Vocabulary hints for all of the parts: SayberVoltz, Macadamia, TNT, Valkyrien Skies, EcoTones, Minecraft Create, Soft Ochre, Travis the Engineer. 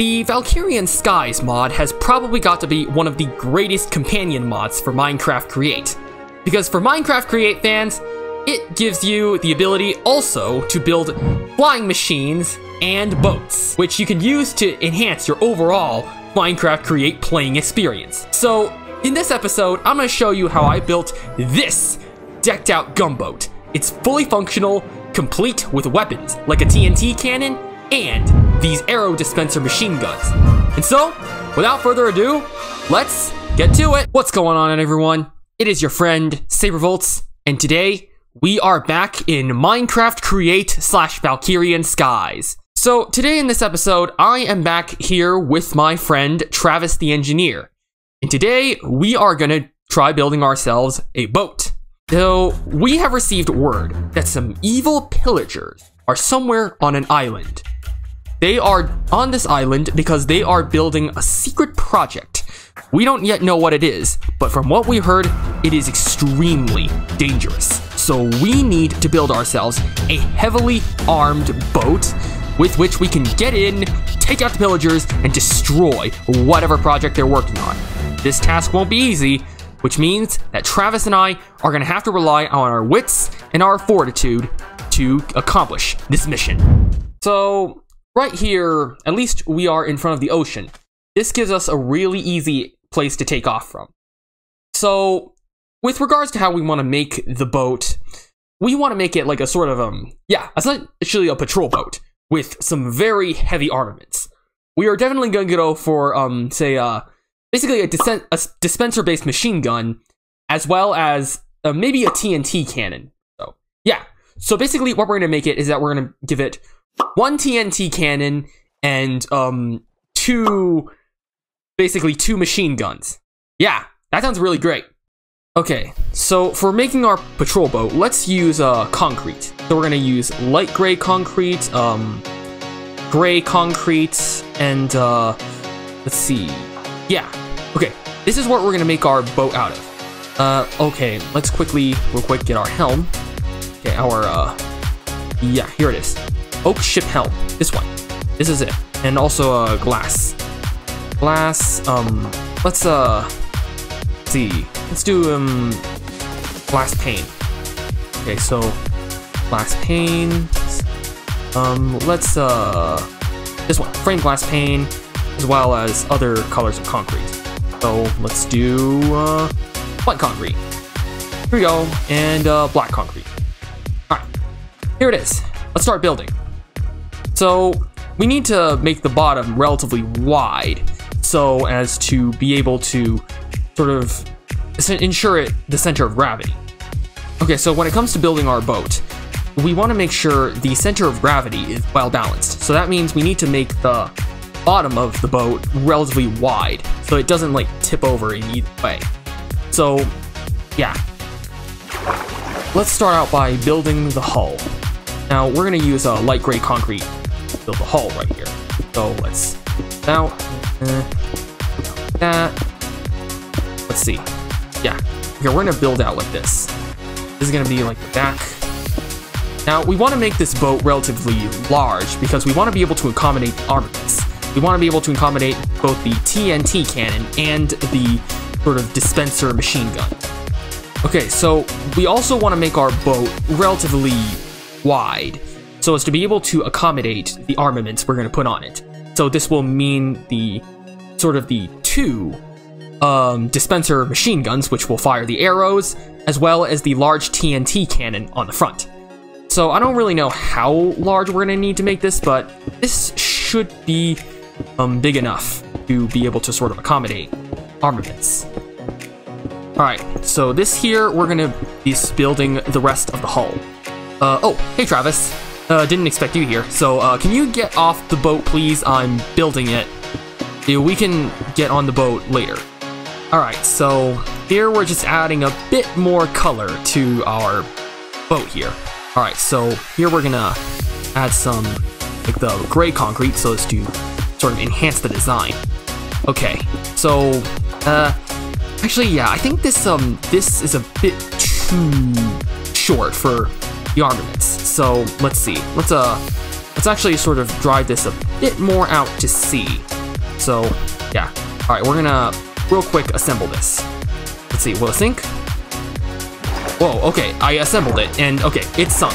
The Valkyrien Skies mod has probably got to be one of the greatest companion mods for Minecraft Create. Because for Minecraft Create fans, it gives you the ability also to build flying machines and boats, which you can use to enhance your overall Minecraft Create playing experience. So, in this episode, I'm going to show you how I built this decked out gunboat. It's fully functional, complete with weapons like a TNT cannon and these arrow dispenser machine guns. And so, without further ado, let's get to it. What's going on, everyone? It is your friend SayberVoltz, and today we are back in Minecraft Create / Valkyrien Skies. So today in this episode, I am back here with my friend Travis the Engineer, and today we are gonna try building ourselves a boat. So we have received word that some evil pillagers are somewhere on an island. They are on this island because they are building a secret project. We don't yet know what it is, but from what we heard, it is extremely dangerous. So we need to build ourselves a heavily armed boat with which we can get in, take out the pillagers, and destroy whatever project they're working on. This task won't be easy, which means that Travis and I are going to have to rely on our wits and our fortitude to accomplish this mission. So right here, at least we are in front of the ocean. This gives us a really easy place to take off from. So with regards to how we want to make the boat, we want to make it like a sort of, essentially a patrol boat with some very heavy armaments. We are definitely going to go for, basically a dispenser-based machine gun, as well as maybe a TNT cannon. So, yeah. So basically what we're going to make it is that we're going to give it one TNT cannon and two machine guns. Yeah, that sounds really great. Okay, so for making our patrol boat, let's use concrete. So we're going to use light gray concrete, and let's see. Yeah, okay, this is what we're going to make our boat out of. Okay, let's real quick, get our helm. Okay, our, here it is. Oak ship helm, this one. This is it. And also, glass. Glass, let's do, glass pane. Okay, so, glass pane. This one, frame glass pane, as well as other colors of concrete. So let's do white concrete. Here we go, and black concrete. All right, here it is. Let's start building. So we need to make the bottom relatively wide so as to be able to sort of ensure it the center of gravity. Okay, so when it comes to building our boat, we want to make sure the center of gravity is well balanced. So that means we need to make the bottom of the boat relatively wide so it doesn't like tip over in either way. So yeah, let's start out by building the hull. Now we're gonna use a light gray concrete to build the hull right here. So let's let's see. Yeah, okay, we're gonna build out like this. This is gonna be like the back. Now we want to make this boat relatively large because we want to be able to accommodate armaments. We want to be able to accommodate both the TNT cannon and the sort of dispenser machine gun. Okay, so we also want to make our boat relatively wide so as to be able to accommodate the armaments we're going to put on it. So this will mean the sort of the two dispenser machine guns, which will fire the arrows, as well as the large TNT cannon on the front. So I don't really know how large we're going to need to make this, but this should be big enough to be able to sort of accommodate armaments. Alright, so this here, we're going to be building the rest of the hull. Hey Travis, didn't expect you here, so can you get off the boat please? I'm building it. We can get on the boat later. Alright, so here we're just adding a bit more color to our boat here. Alright, so here we're going to add some like the gray concrete so as to sort of enhance the design. Okay, so actually yeah, I think this is a bit too short for the armaments. So let's see. Let's actually sort of drive this a bit more out to sea. So yeah, all right, we're gonna real quick assemble this. Let's see, will it sink? Whoa, okay, I assembled it, and okay, it sunk.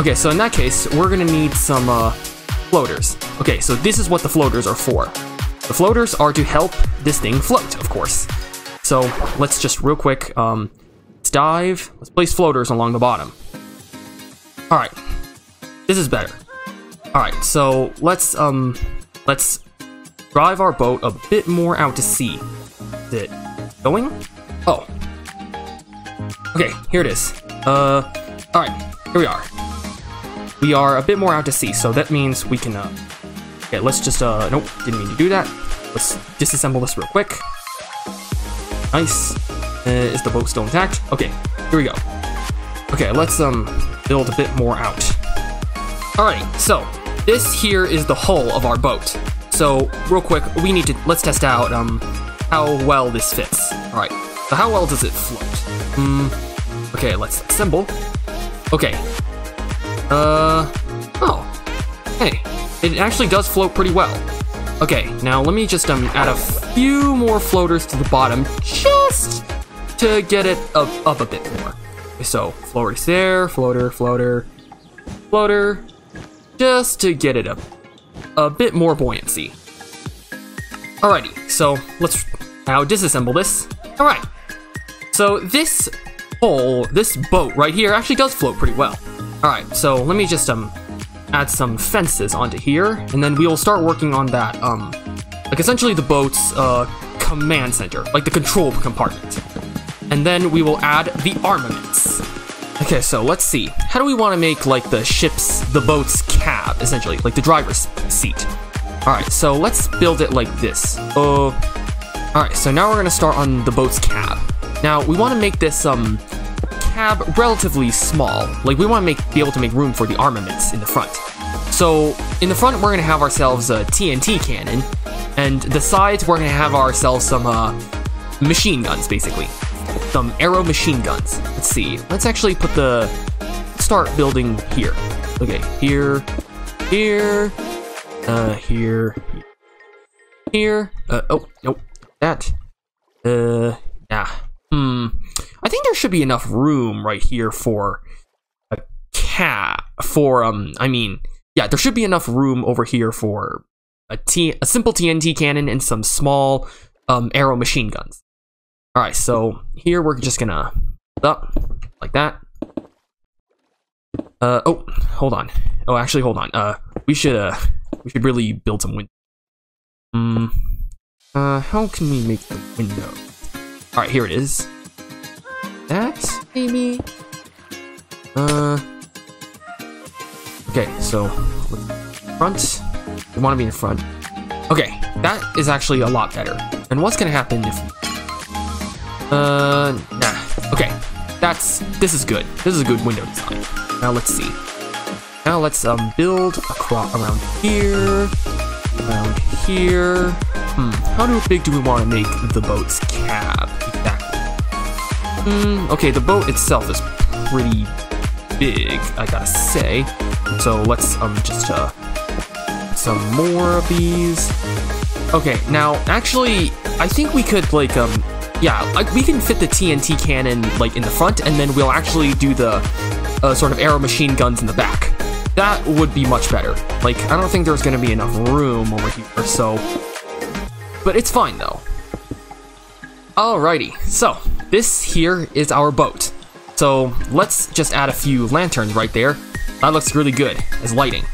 Okay, so in that case, we're gonna need some floaters. Okay, so this is what the floaters are for. The floaters are to help this thing float, of course. So let's just real quick, let's dive. Let's place floaters along the bottom. All right, this is better. All right, so let's drive our boat a bit more out to sea. Is it going? Oh. Okay, here it is. All right, here we are. We are a bit more out to sea, so that means we can, okay, let's just, nope, didn't mean to do that. Let's disassemble this real quick. Nice. Is the boat still intact? Okay, here we go. Okay, let's, build a bit more out. All right, so this here is the hull of our boat. So real quick, we need to, let's test out, how well this fits. All right, so how well does it float? Okay, let's assemble. Okay. Oh. Hey, it actually does float pretty well. Okay, now let me just add a few more floaters to the bottom just to get it up a bit more. Okay, so floaters there, floater, floater, floater, just to get it up a bit more buoyancy. Alrighty, so let's now disassemble this. All right. So this hull, this boat right here, actually does float pretty well. All right, so let me just add some fences onto here, and then we will start working on that, like essentially the boat's command center, like the control compartment. And then we will add the armaments. Okay, so let's see. How do we want to make like the boat's cab, essentially, like the driver's seat? All right, so let's build it like this. All right, so now we're gonna start on the boat's cab. Now, we want to make this cab relatively small. Like, we want to be able to make room for the armaments in the front. So, in the front, we're going to have ourselves a TNT cannon, and the sides, we're going to have ourselves some machine guns, basically. Some arrow machine guns. Let's see. Let's actually put the... start building here. Okay, here, here, here, here. Oh, nope. That. Yeah. I think there should be enough room right here for a cat. Yeah, there should be enough room over here for a simple TNT cannon and some small arrow machine guns. All right, so here we're just gonna up like that. Oh, hold on. Oh, actually, hold on. We should really build some windows. How can we make the window? All right, here it is. That's maybe. Okay, so front. We want to be in front. Okay, that is actually a lot better. And what's gonna happen if? Nah. Okay, this is good. This is a good window design. Now let's see. Now let's build across around here. Around here. How big do we want to make the boat's cab? Exactly. Okay, the boat itself is pretty big, I gotta say. So let's just some more of these. Okay, now actually, I think we could like we can fit the TNT cannon like in the front, and then we'll actually do the sort of arrow machine guns in the back. That would be much better. Like, I don't think there's gonna be enough room over here, so. But it's fine though. Alrighty, so this here is our boat. So let's just add a few lanterns right there. That looks really good as lighting.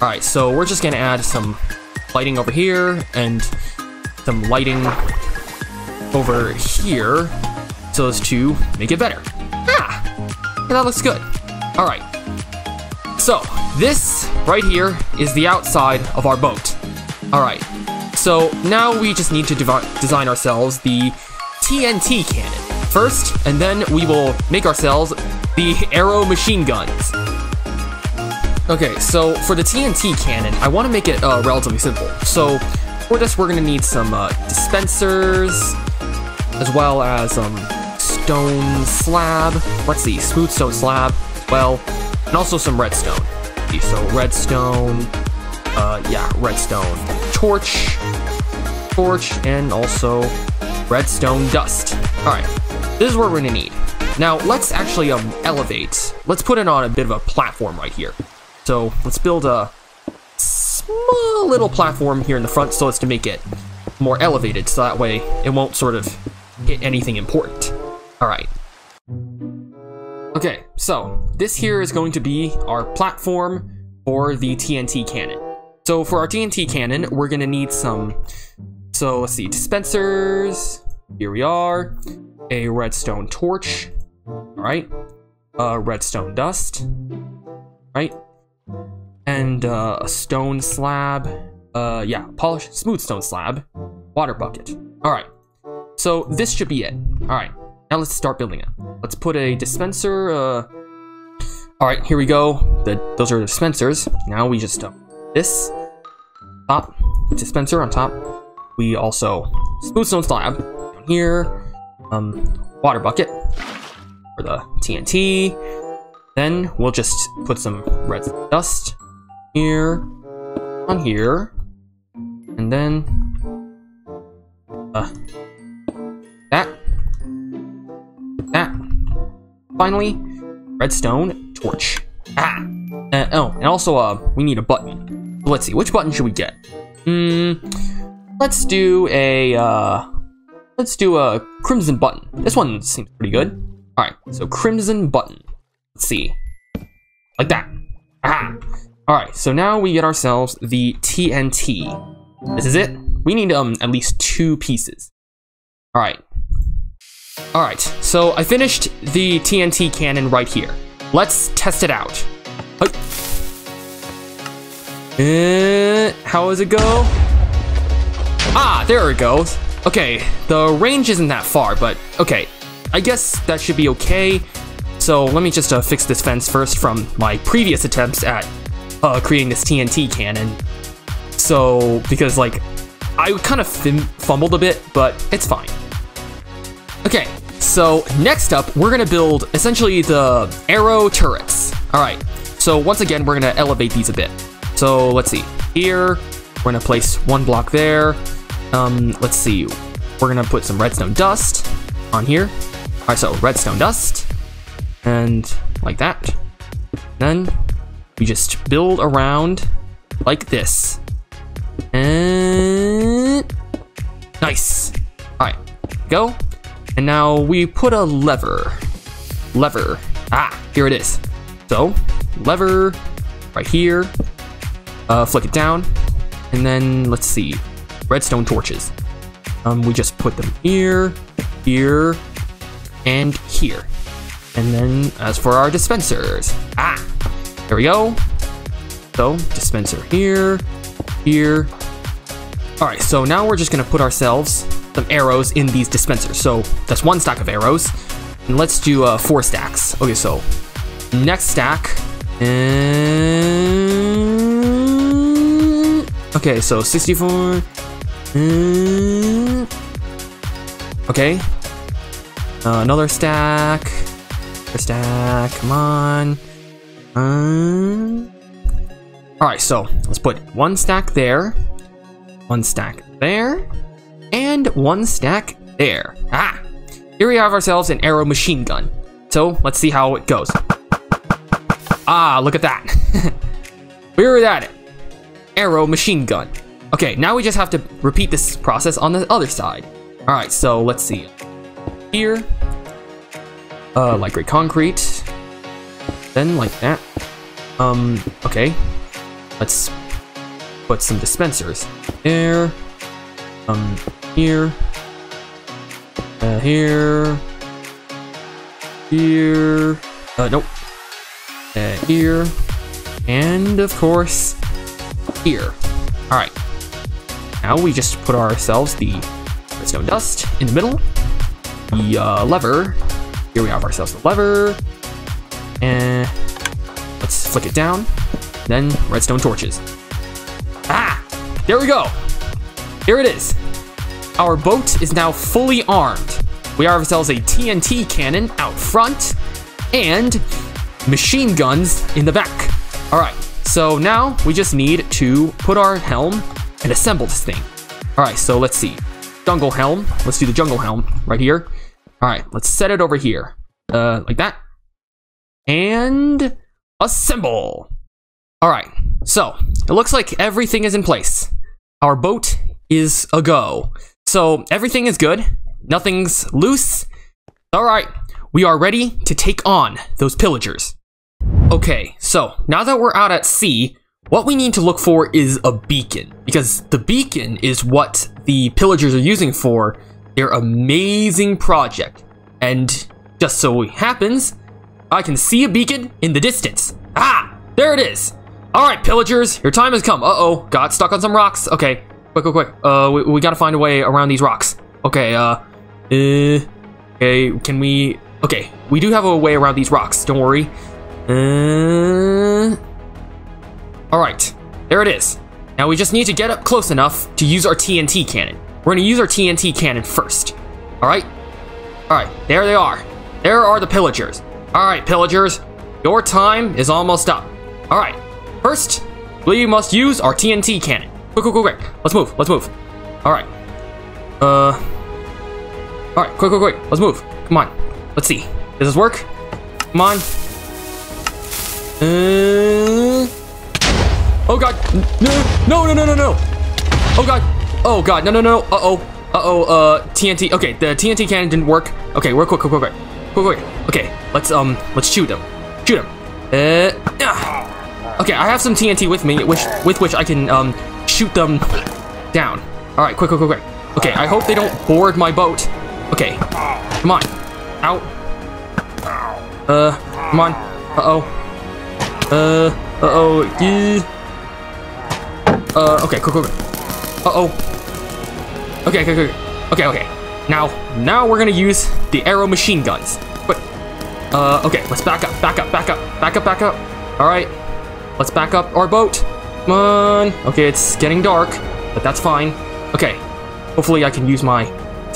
Alright, so we're just gonna add some lighting over here and some lighting over here so as to make it better. Ah! That looks good. Alright. So this right here is the outside of our boat. Alright. So now we just need to design ourselves the TNT cannon first, and then we will make ourselves the arrow machine guns. Okay, so for the TNT cannon, I want to make it relatively simple. So for this, we're going to need some dispensers, as well as some stone slab. Let's see, smooth stone slab, well, and also some redstone. So redstone, yeah, redstone, torch, and also redstone dust. All right, this is what we're gonna need. Now let's actually elevate. Let's put it on a bit of a platform right here. So let's build a small little platform here in the front so as to make it more elevated, so that way it won't sort of hit anything important. All right. Okay, so this here is going to be our platform for the TNT cannon. So for our TNT cannon, we're gonna need some, so let's see, dispensers, here we are, a redstone torch, all right, redstone dust, right, and a stone slab, yeah, polished smooth stone slab, water bucket. All right, so this should be it. All right, now let's start building it. Let's put a dispenser. All right, here we go. Those are the dispensers. Now we just this top dispenser on top. We also smooth stone slab down here. Water bucket for the TNT. Then we'll just put some red dust here on here, and then that. Finally, redstone torch. Oh, and also we need a button. Let's see, which button should we get? Let's do a crimson button. This one seems pretty good. All right, so crimson button. Let's see, like that. Aha. All right, so now we get ourselves the TNT. This is it. We need at least 2 pieces. All right. All right, so I finished the TNT cannon right here. Let's test it out. How does it go? Ah, there it goes. Okay, the range isn't that far, but okay. I guess that should be okay. So let me just fix this fence first from my previous attempts at creating this TNT cannon. So, because like, I kind of fumbled a bit, but it's fine. Okay, so next up, we're gonna build essentially the arrow turrets. All right, so once again, we're gonna elevate these a bit. So let's see, here, we're gonna place one block there. Let's see, we're gonna put some redstone dust on here. All right, so redstone dust, and like that. Then we just build around like this. And nice, all right, go. And now we put a lever, here it is. So lever right here, flick it down, and then let's see, redstone torches. We just put them here, here, and here. And then as for our dispensers, there we go. So dispenser here, here. All right, so now we're just gonna put ourselves some arrows in these dispensers. So that's one stack of arrows, and let's do 4 stacks. Okay, so next stack, and okay, so 64, and okay, another stack, come on, all right, so let's put 1 stack there, 1 stack there, and 1 stack there. Here we have ourselves an arrow machine gun. So let's see how it goes. Look at that. We were at it. Arrow machine gun. Okay, now we just have to repeat this process on the other side. All right, so let's see. Here, like gray concrete, then like that. Okay, let's put some dispensers there. Here, here, here, nope, here, and of course, here. All right, now we just put ourselves the redstone dust in the middle, the lever, here we have ourselves the lever, and let's flick it down, then redstone torches. There we go. Here it is. Our boat is now fully armed. We have ourselves a TNT cannon out front and machine guns in the back. All right, So now we just need to put our helm and assemble this thing. All right, so let's see. Jungle helm. Let's do the jungle helm right here. All right, let's set it over here like that. And assemble. All right, so it looks like everything is in place. Our boat is a go. So everything is good. Nothing's loose. All right, we are ready to take on those pillagers. Okay, so now that we're out at sea, what we need to look for is a beacon, because the beacon is what the pillagers are using for their amazing project. And just so it happens, I can see a beacon in the distance. Ah, there it is. All right, pillagers, your time has come. Uh-oh, got stuck on some rocks. Okay, quick. We gotta find a way around these rocks. Okay, okay, can we... Okay, we do have a way around these rocks, don't worry. All right, there it is. Now we just need to get up close enough to use our TNT cannon. We're gonna use our TNT cannon first. All right, there they are. There are the pillagers. All right, pillagers, your time is almost up. All right, first, we must use our TNT cannon. Quick, let's move. All right. All right, quick, let's move. Come on, let's see. Does this work? Come on. Oh god! No! Oh god! No! TNT. Okay, the TNT cannon didn't work. Okay, we're quick. Okay, let's shoot them. Okay, I have some TNT with me, with which I can shoot them down. All right, quick. Okay, I hope they don't board my boat. Okay, come on, out. Come on. Okay, quick. Okay. Now we're gonna use the arrow machine guns. Quick. Okay, let's back up. All right, let's back up our boat. Come on. Okay, it's getting dark, but that's fine. Okay, hopefully I can use my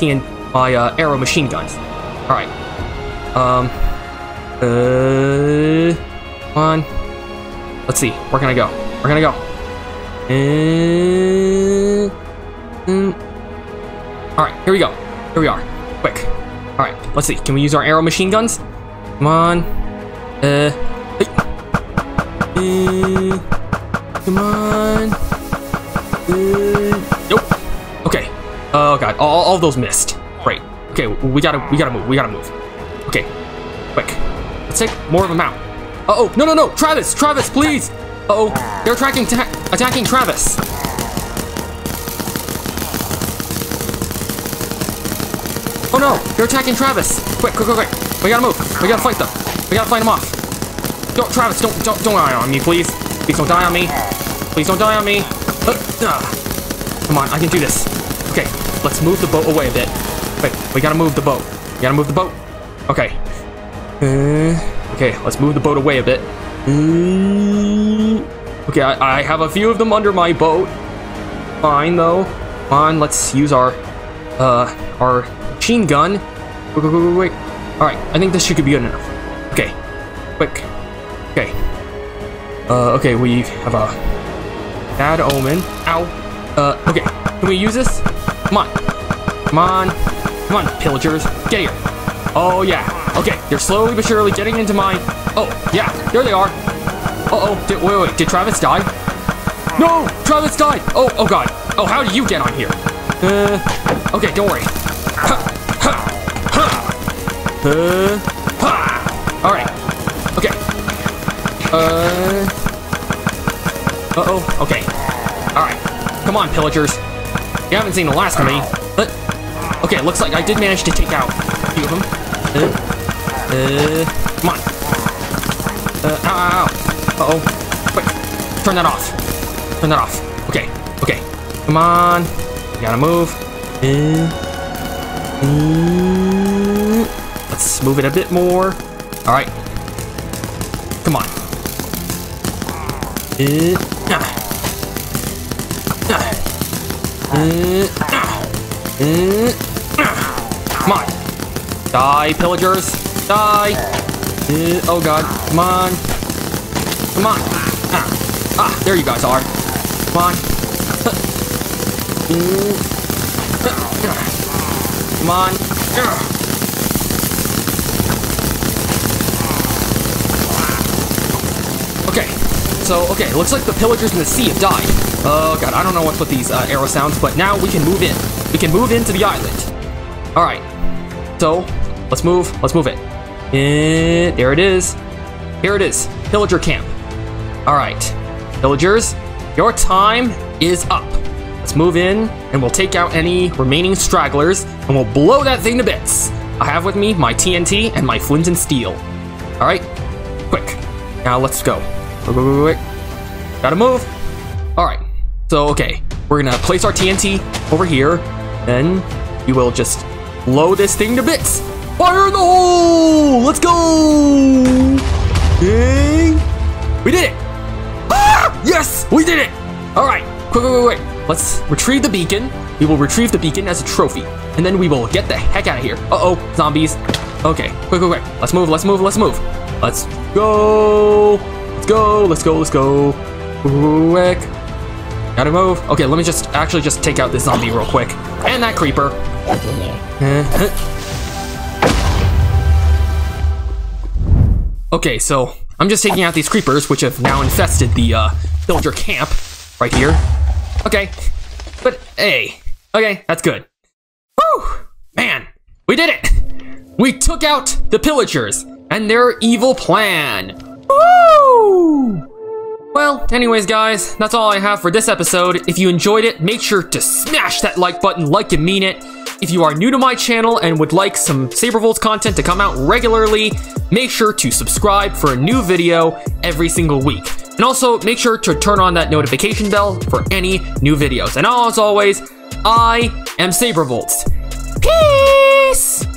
arrow machine guns. All right. Come on. Let's see. We're gonna go. All right, here we go. Here we are. Quick. All right, let's see. Can we use our arrow machine guns? Come on. Come on. Nope. Okay. Oh god, all those missed. Great. Okay, we gotta move. Okay. Quick. Let's take more of them out. No. Travis, please. They're attacking Travis. Oh no, they're attacking Travis. Quick. We gotta move. We gotta fight them. We gotta fight them off. Don't, Travis, don't die on me, please. Please don't die on me. Come on, I can do this. Okay, let's move the boat away a bit. Wait, we gotta move the boat. Okay. Okay, let's move the boat away a bit. Okay, I have a few of them under my boat. Fine though. Come on, let's use our machine gun. Wait. All right, I think this should be good enough. Okay, quick. Okay. Okay, we have a bad omen. Ow. Okay, can we use this? Come on, pillagers, get here. Oh yeah. Okay, they're slowly but surely getting into my... Oh, yeah, there they are. Wait, did Travis die? No, Travis died. Oh God. Oh, how do you get on here? Okay, don't worry. All right. Okay. Okay. All right. Come on, pillagers. You haven't seen the last of me. Okay, looks like I did manage to take out a few of them. Come on. Ow. Quick. Turn that off. Okay. Come on. We gotta move. Let's move it a bit more. All right. Come on. Come on. Die, pillagers! Die! Oh god! Come on! Ha! There you guys are. Come on. Come on. Okay. So, okay. Looks like the pillagers in the sea have died. Oh, God. I don't know what's with these arrow sounds, but now we can move in. We can move into the island. All right. So, let's move. Let's move it. And there it is. Here it is. Pillager camp. All right. Pillagers, your time is up. Let's move in, and we'll take out any remaining stragglers, and we'll blow that thing to bits. I have with me my TNT and my flint and steel. All right. Quick. Now let's go. Quick. Gotta move. All right. So, okay. We're going to place our TNT over here. Then we will just blow this thing to bits. Fire in the hole! Let's go! Okay. We did it! Ah! Yes! We did it! Alright, quick. Let's retrieve the beacon. We will retrieve the beacon as a trophy. And then we will get the heck out of here. Uh-oh, zombies. Okay, quick. Let's move. Let's go! Let's go. Quick. Gotta move. Okay, let me just take out this zombie real quick. And that creeper. Okay, so I'm just taking out these creepers, which have now infested the villager camp right here. Okay, but hey, okay, that's good. Whew, man, we did it! We took out the pillagers and their evil plan. Woo! Well, anyways, guys, that's all I have for this episode. If you enjoyed it, make sure to smash that like button like you mean it. If you are new to my channel and would like some SayberVoltz content to come out regularly, make sure to subscribe for a new video every single week. And also, make sure to turn on that notification bell for any new videos. And as always, I am SayberVoltz. Peace!